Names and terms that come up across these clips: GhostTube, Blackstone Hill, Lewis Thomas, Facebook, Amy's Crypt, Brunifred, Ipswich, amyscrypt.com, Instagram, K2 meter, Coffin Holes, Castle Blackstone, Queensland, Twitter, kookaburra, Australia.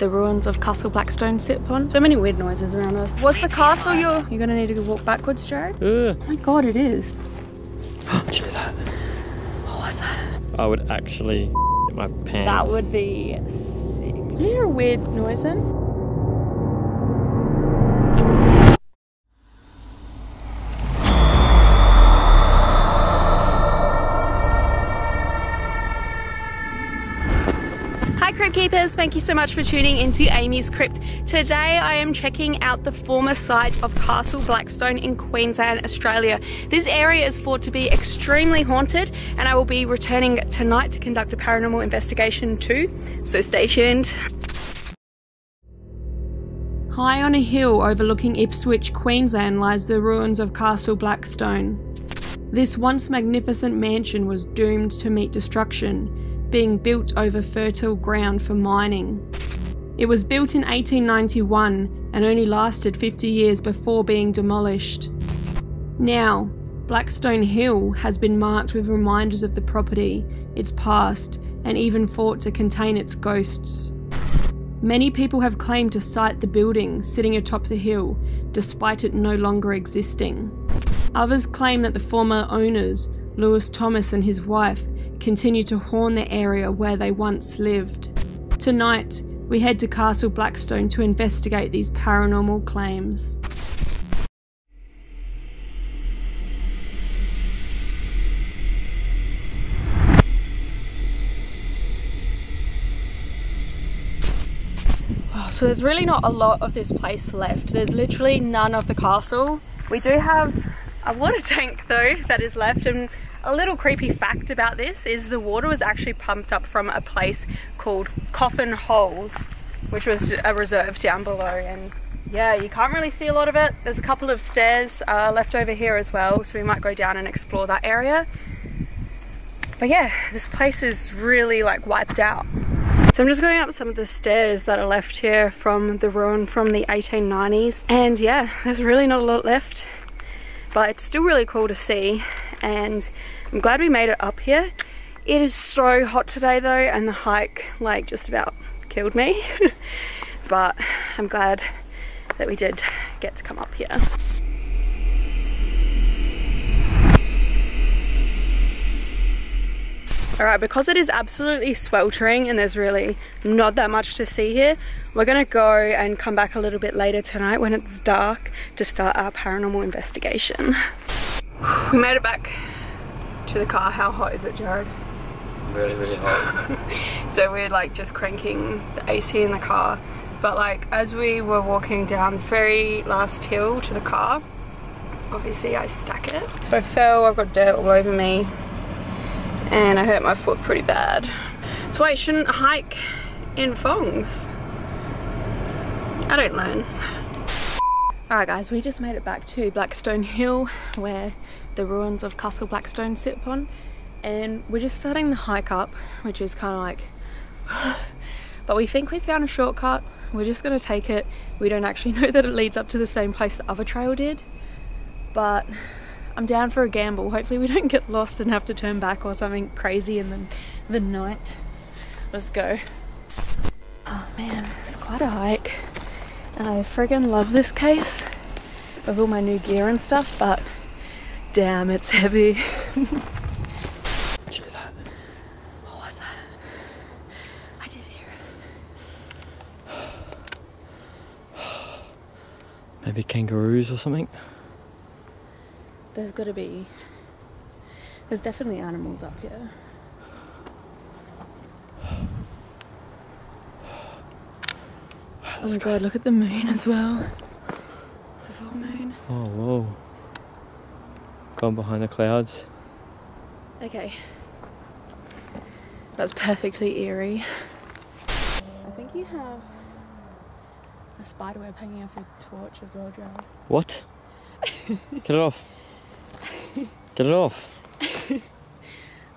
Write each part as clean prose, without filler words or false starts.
the ruins of Castle Blackstone sit upon. So many weird noises around us. What's the castle you're gonna need to walk backwards, Jared? Oh my god, it is. Did you hear that? What was that? I would actually get my pants. That would be sick. Did you hear a weird noise then? Keepers, thank you so much for tuning into Amy's Crypt. Today I am checking out the former site of Castle Blackstone in Queensland, Australia. This area is thought to be extremely haunted and I will be returning tonight to conduct a paranormal investigation too, so stay tuned. High on a hill overlooking Ipswich, Queensland lies the ruins of Castle Blackstone. This once magnificent mansion was doomed to meet destruction, being built over fertile ground for mining. It was built in 1891 and only lasted 50 years before being demolished. Now, Blackstone Hill has been marked with reminders of the property, its past, and even thought to contain its ghosts. Many people have claimed to sight the building sitting atop the hill, despite it no longer existing. Others claim that the former owners, Lewis Thomas and his wife, continue to haunt the area where they once lived. Tonight, we head to Castle Blackstone to investigate these paranormal claims. So there's really not a lot of this place left. There's literally none of the castle. We do have a water tank though that is left, and a little creepy fact about this is the water was actually pumped up from a place called Coffin Holes, which was a reserve down below, and yeah, you can't really see a lot of it. There's a couple of stairs left over here as well, so we might go down and explore that area. But yeah, this place is really like wiped out. So I'm just going up some of the stairs that are left here from the ruin from the 1890s, and yeah, there's really not a lot left, but it's still really cool to see. And I'm glad we made it up here. It is so hot today though, and the hike like just about killed me. But I'm glad that we did get to come up here. Alright, because it is absolutely sweltering and there's really not that much to see here, we're gonna go and come back a little bit later tonight when it's dark to start our paranormal investigation. We made it back to the car. How hot is it, Jared? Really, really hot. So we're like just cranking the AC in the car. But like as we were walking down the very last hill to the car, obviously I stuck it. So I fell, I've got dirt all over me, and I hurt my foot pretty bad. That's why you shouldn't hike in thongs. I don't learn. Alright guys, we just made it back to Blackstone Hill where the ruins of Castle Blackstone sit upon, and we're just starting the hike up, which is kind of like but we think we found a shortcut. We're just going to take it. We don't actually know that it leads up to the same place the other trail did, but I'm down for a gamble. Hopefully we don't get lost and have to turn back or something crazy in the night. Let's go. Oh man, it's quite a hike. I friggin' love this case with all my new gear and stuff, but damn, it's heavy. Did you hear that? What was that? I did hear it. Maybe kangaroos or something? There's gotta be. There's definitely animals up here. Oh my god, look at the moon as well. It's a full moon. Oh, whoa. Gone behind the clouds. Okay. That's perfectly eerie. I think you have a spiderweb hanging off your torch as well, Jared. What? Get it off. Get it off.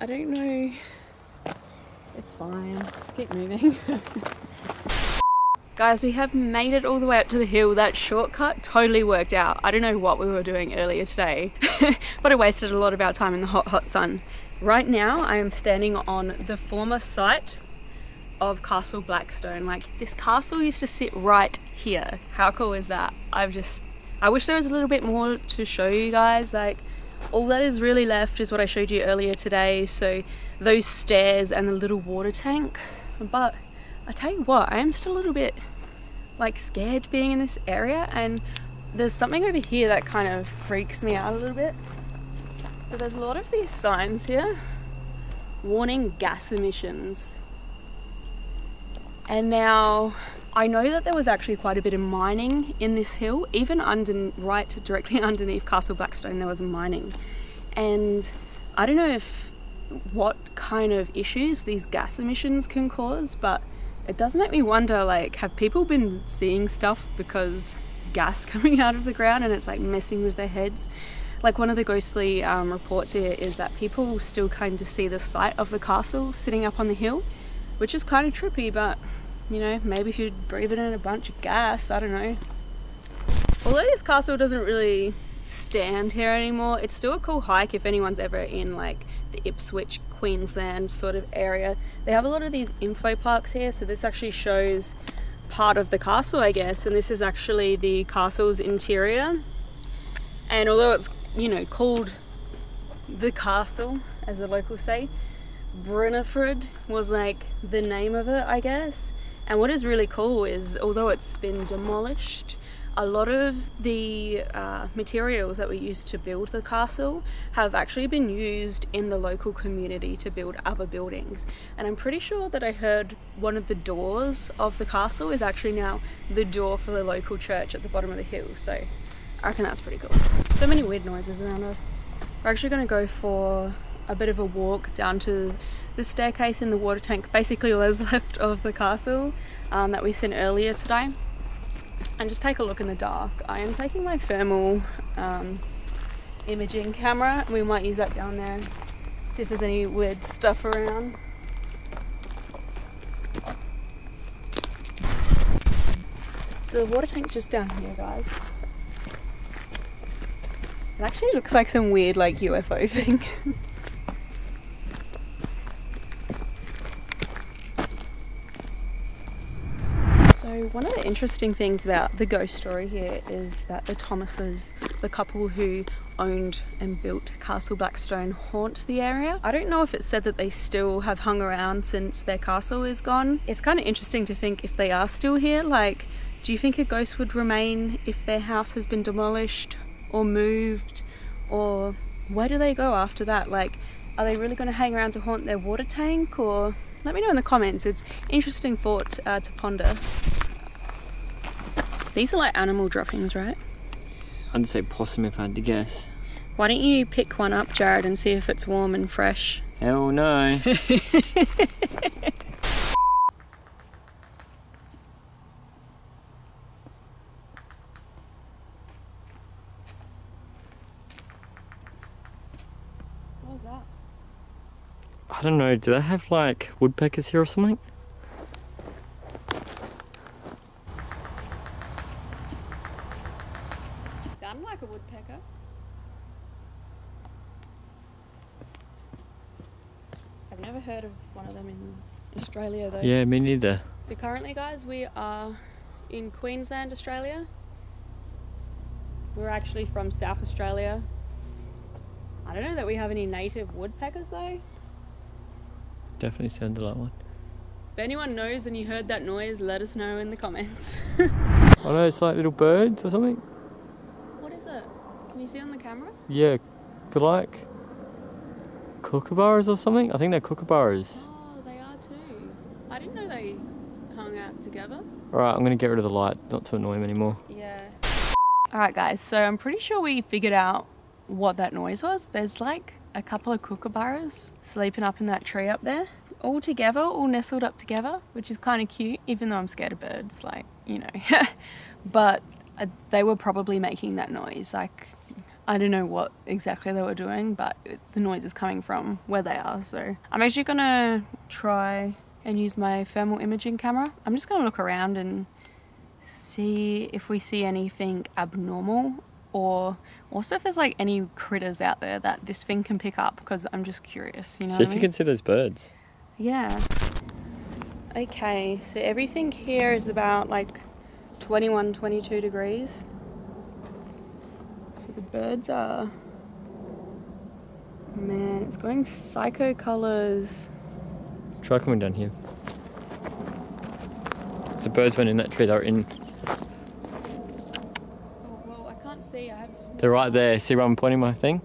I don't know. It's fine. Just keep moving. Guys, we have made it all the way up to the hill. That shortcut totally worked out. I don't know what we were doing earlier today, but I wasted a lot of our time in the hot, hot sun. Right now, I am standing on the former site of Castle Blackstone. Like, this castle used to sit right here. How cool is that? I wish there was a little bit more to show you guys. Like, all that is really left is what I showed you earlier today, so those stairs and the little water tank. But I tell you what, I am still a little bit like scared being in this area, and there's something over here that kind of freaks me out a little bit. But there's a lot of these signs here warning gas emissions. And now I know that there was actually quite a bit of mining in this hill, even directly underneath Castle Blackstone there was mining. And I don't know what kind of issues these gas emissions can cause, but it does make me wonder, like, have people been seeing stuff because gas coming out of the ground and it's like messing with their heads? Like, one of the ghostly reports here is that people still kind of see the site of the castle sitting up on the hill, which is kind of trippy, but you know, maybe if you're breathing in a bunch of gas, I don't know. Although this castle doesn't really stand here anymore, it's still a cool hike if anyone's ever in like the Ipswich, Queensland sort of area. They have a lot of these info parks here, so this actually shows part of the castle, I guess, and this is actually the castle's interior. And although it's, you know, called the castle, as the locals say, Brunifred was like the name of it, I guess. And what is really cool is, although it's been demolished, a lot of the materials that were used to build the castle have actually been used in the local community to build other buildings. And I'm pretty sure that I heard one of the doors of the castle is actually now the door for the local church at the bottom of the hill. So I reckon that's pretty cool. So many weird noises around us. We're actually going to go for a bit of a walk down to the staircase in the water tank, basically all that's left of the castle that we seen earlier today, and just take a look in the dark. I am taking my thermal imaging camera, and we might use that down there, see if there's any weird stuff around. So the water tank's just down here, guys. It actually looks like some weird like UFO thing. So one of the interesting things about the ghost story here is that the Thomases, the couple who owned and built Castle Blackstone, haunt the area. I don't know if it's said that they still have hung around since their castle is gone. It's kind of interesting to think if they are still here, like, do you think a ghost would remain if their house has been demolished or moved? Or where do they go after that? Like, are they really going to hang around to haunt their water tank? Or let me know in the comments. It's interesting thought to ponder. These are like animal droppings, right? I'd say possum if I had to guess. Why don't you pick one up, Jared, and see if it's warm and fresh? Hell no. What was that? I don't know, do they have like woodpeckers here or something? Sounded like a woodpecker. I've never heard of one of them in Australia though. Yeah, me neither. So currently, guys, we are in Queensland, Australia. We're actually from South Australia. I don't know that we have any native woodpeckers though. Definitely sounded like one. If anyone knows and you heard that noise, let us know in the comments. I know, it's like little birds or something. What is it? Can you see on the camera? Yeah, they're like kookaburras or something. I think they're kookaburras. Oh, they are too. I didn't know they hung out together. Alright, I'm going to get rid of the light, not to annoy him anymore. Yeah. Alright guys, so I'm pretty sure we figured out what that noise was. There's like a couple of kookaburras sleeping up in that tree up there, all together, all nestled up together, which is kind of cute, even though I'm scared of birds, like, you know. But they were probably making that noise. Like, I don't know what exactly they were doing, but the noise is coming from where they are. So I'm actually gonna try and use my thermal imaging camera. I'm just gonna look around and see if we see anything abnormal, or also if there's like any critters out there that this thing can pick up, because I'm just curious, you know. See if you can see those birds. Yeah. Okay, so everything here is about like 21, 22 degrees. So the birds are... Man, it's going psycho colours. Try coming down here. So the birds weren't in that tree, they were in... Oh, well, I can't see. I have... They're right there. See where I'm pointing my thing?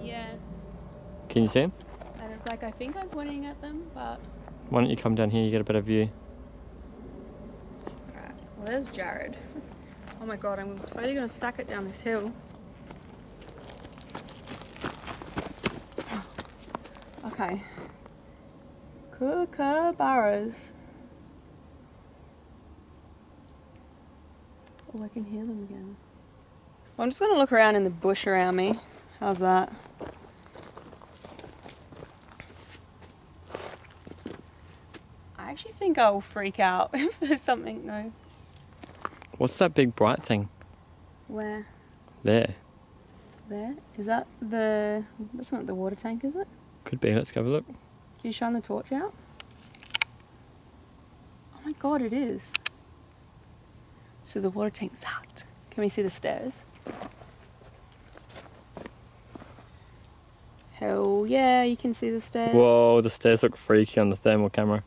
Yeah. Can you see them? And it's like, I think I'm pointing at them, but... Why don't you come down here, you get a better view. Alright, well there's Jared. Oh my god, I'm totally going to stack it down this hill. Okay. Kookaburras. Oh, I can hear them again. Well, I'm just going to look around in the bush around me. How's that? I actually think I'll freak out if there's something though. What's that big bright thing? Where? There. There? Is that the... That's not the water tank, is it? Could be. Let's have a look. Can you shine the torch out? Oh my god, it is. So the water tank's out. Can we see the stairs? Hell yeah, you can see the stairs. Whoa, the stairs look freaky on the thermal camera.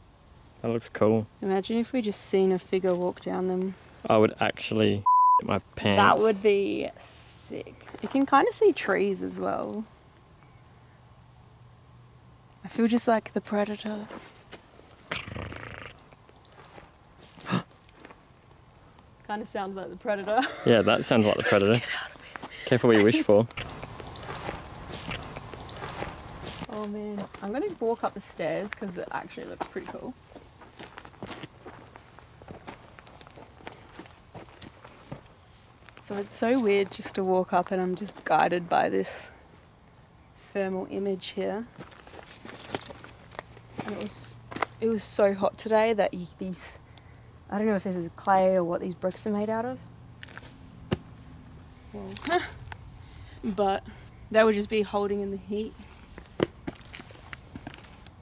That looks cool. Imagine if we just seen a figure walk down them. I would actually shit my pants. That would be sick. You can kind of see trees as well. I feel just like the predator. Kind of sounds like the predator. Yeah, that sounds like the predator. Get out of here. Careful what you wish for. Oh man, I'm going to walk up the stairs because it actually looks pretty cool. So it's so weird just to walk up and I'm just guided by this thermal image here. And it was so hot today that these, I don't know if this is clay or what these bricks are made out of. Well, but they would just be holding in the heat.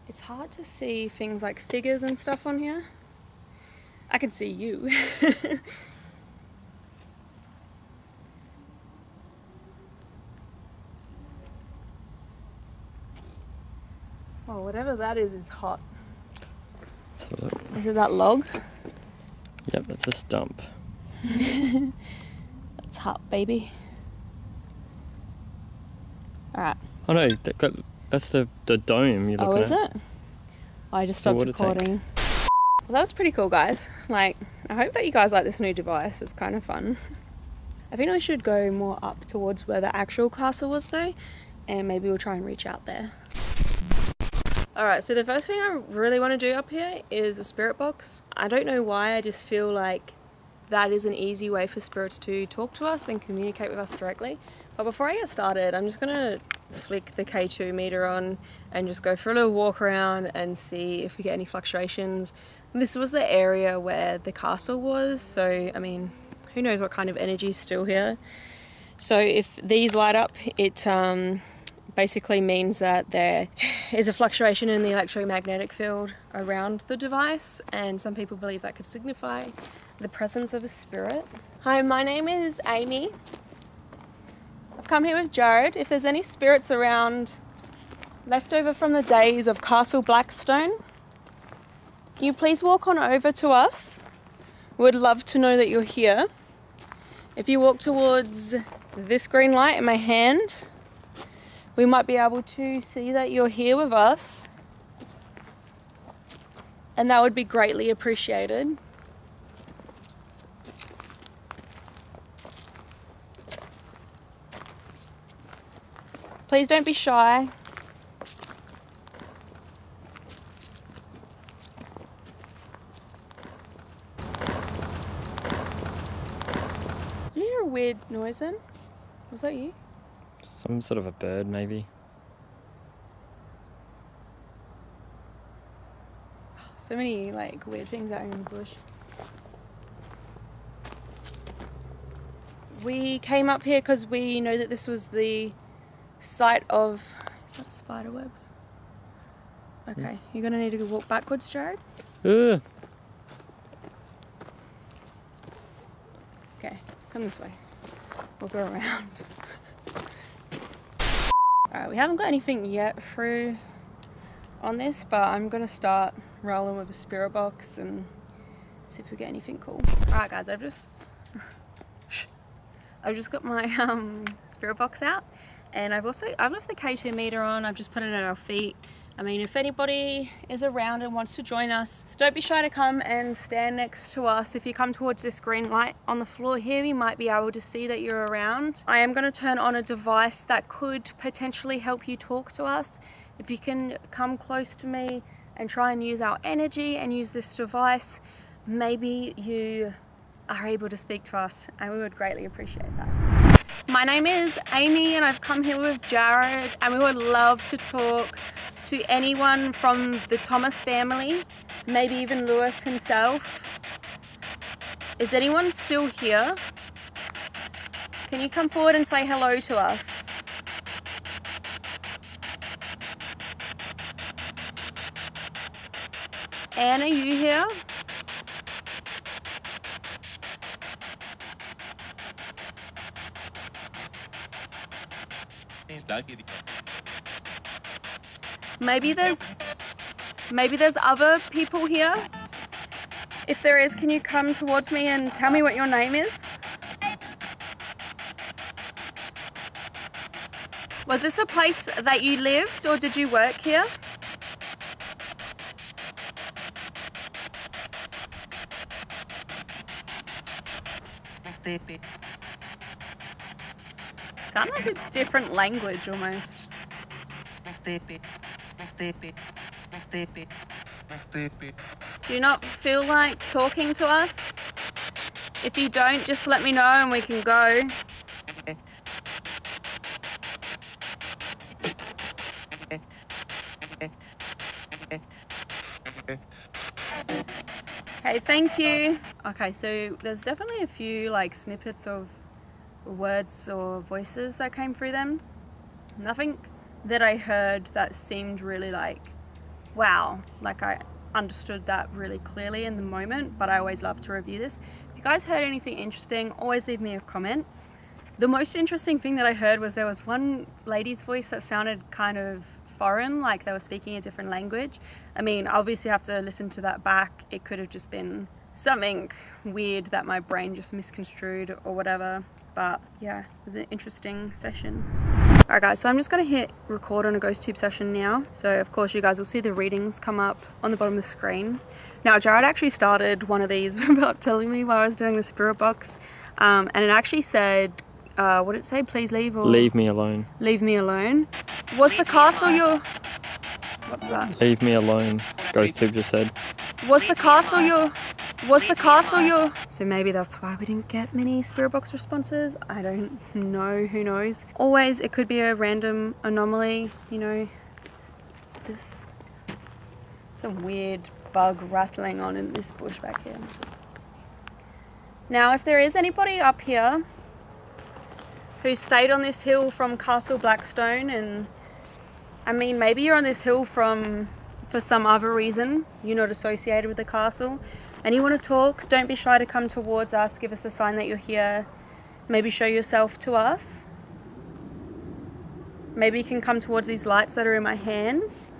It's hard to see things like figures and stuff on here. I can see you. Oh, whatever that is hot. Let's have a look. Is it that log? Yep, that's a stump. That's hot, baby. Alright. Oh no, that's the dome you're looking at. Oh, is it? I just stopped recording. Well, that was pretty cool, guys. Like, I hope that you guys like this new device. It's kind of fun. I think we should go more up towards where the actual castle was, though. And maybe we'll try and reach out there. Alright, so the first thing I really want to do up here is a spirit box. I don't know why, I just feel like that is an easy way for spirits to talk to us and communicate with us directly. But before I get started, I'm just going to flick the K2 meter on and just go for a little walk around and see if we get any fluctuations. This was the area where the castle was, so I mean, who knows what kind of energy is still here. So if these light up, it basically means that there is a fluctuation in the electromagnetic field around the device, and some people believe that could signify the presence of a spirit. Hi, my name is Amy. I've come here with Jared. If there's any spirits around left over from the days of Castle Blackstone, can you please walk on over to us? We'd love to know that you're here. If you walk towards this green light in my hand, we might be able to see that you're here with us, and that would be greatly appreciated. Please don't be shy. Did you hear a weird noise then? Was that you? Some sort of a bird, maybe. So many, like, weird things out in the bush. We came up here because we know that this was the site of... Is that a spider web? Okay, you're going to need to walk backwards, Jared. Okay, come this way. We'll go around. Alright, we haven't got anything yet through on this, but I'm going to start rolling with a spirit box and see if we get anything cool. Alright guys, I've just got my spirit box out, and I've left the K2 meter on. I've just put it at our feet. I mean, if anybody is around and wants to join us, don't be shy to come and stand next to us. If you come towards this green light on the floor here, we might be able to see that you're around. I am going to turn on a device that could potentially help you talk to us. If you can come close to me and try and use our energy and use this device, maybe you are able to speak to us, and we would greatly appreciate that. My name is Amy, and I've come here with Jared, and we would love to talk to anyone from the Thomas family, maybe even Lewis himself. Is anyone still here? Can you come forward and say hello to us? Anne, are you here? Maybe there's other people here. If there is, can you come towards me and tell me what your name is? Was this a place that you lived, or did you work here? Sound like a different language almost. Do you not feel like talking to us? If you don't, just let me know and we can go. Okay, thank you. Okay, so there's definitely a few like snippets of words or voices that came through them. Nothing that I heard that seemed really like, wow, like I understood that really clearly in the moment, but I always love to review this. If you guys heard anything interesting, always leave me a comment. The most interesting thing that I heard was there was one lady's voice that sounded kind of foreign, like they were speaking a different language. I mean, obviously I have to listen to that back. It could have just been something weird that my brain just misconstrued or whatever. But yeah, it was an interesting session. Alright guys, so I'm just going to hit record on a GhostTube session now. So of course you guys will see the readings come up on the bottom of the screen. Now Jared actually started one of these without telling me while I was doing the spirit box. And it actually said, what did it say? Please leave or... Leave me alone. Leave me alone. Was the castle your... What's that? Leave me alone, GhostTube just said. Was the castle your... Was the castle your... So maybe that's why we didn't get many spirit box responses. I don't know, who knows. Always, it could be a random anomaly, you know. This... Some weird bug rattling on in this bush back here. Now, if there is anybody up here who stayed on this hill from Castle Blackstone, and... I mean, maybe you're on this hill from... for some other reason. You're not associated with the castle. And you want to talk, don't be shy to come towards us, give us a sign that you're here, maybe show yourself to us. Maybe you can come towards these lights that are in my hands.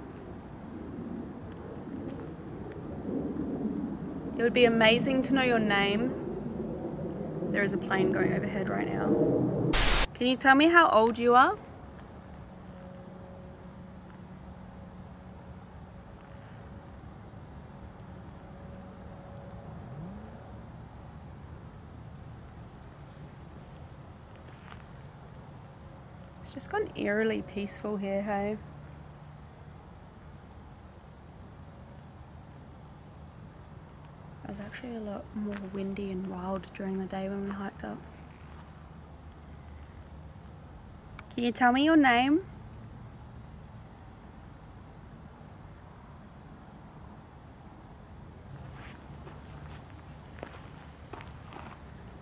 It would be amazing to know your name. There is a plane going overhead right now. Can you tell me how old you are? It's gotten eerily peaceful here, hey? It was actually a lot more windy and wild during the day when we hiked up. Can you tell me your name?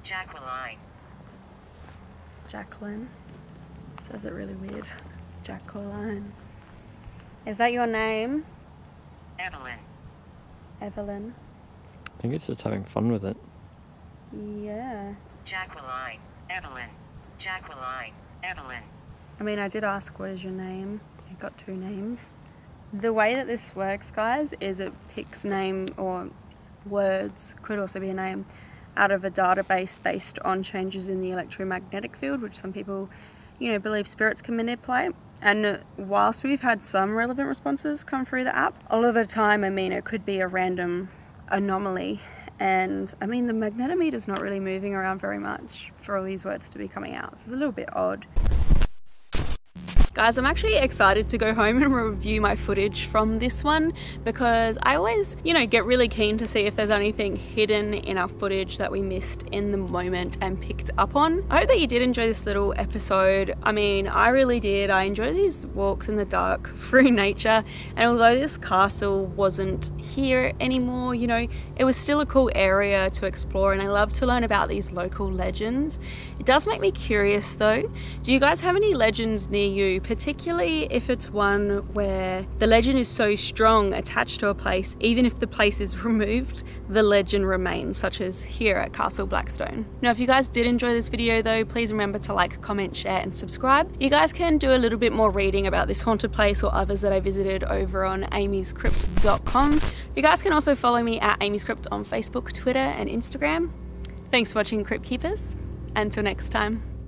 Jacqueline. Jacqueline. Says it really weird. Jacqueline. Is that your name? Evelyn. Evelyn. I think it's just having fun with it. Yeah. Jacqueline. Evelyn. Jacqueline. Evelyn. I mean, I did ask, what is your name? I got two names. The way that this works, guys, is it picks name or words, could also be a name, out of a database based on changes in the electromagnetic field, which some people, you know, believe spirits can manipulate. And whilst we've had some relevant responses come through the app, all of the time, I mean, it could be a random anomaly. And I mean, the magnetometer's not really moving around very much for all these words to be coming out, so it's a little bit odd. Guys, I'm actually excited to go home and review my footage from this one, because I always, you know, get really keen to see if there's anything hidden in our footage that we missed in the moment and picked up on. I hope that you did enjoy this little episode. I mean, I really did. I enjoy these walks in the dark through nature, and although this castle wasn't here anymore, you know, it was still a cool area to explore, and I love to learn about these local legends. It does make me curious though. Do you guys have any legends near you, particularly if it's one where the legend is so strong attached to a place, even if the place is removed, the legend remains, such as here at Castle Blackstone. Now, if you guys did enjoy this video though, please remember to like, comment, share and subscribe. You guys can do a little bit more reading about this haunted place or others that I visited over on amyscrypt.com. You guys can also follow me at Amy's Crypt on Facebook, Twitter and Instagram. Thanks for watching, Crypt Keepers. Until next time.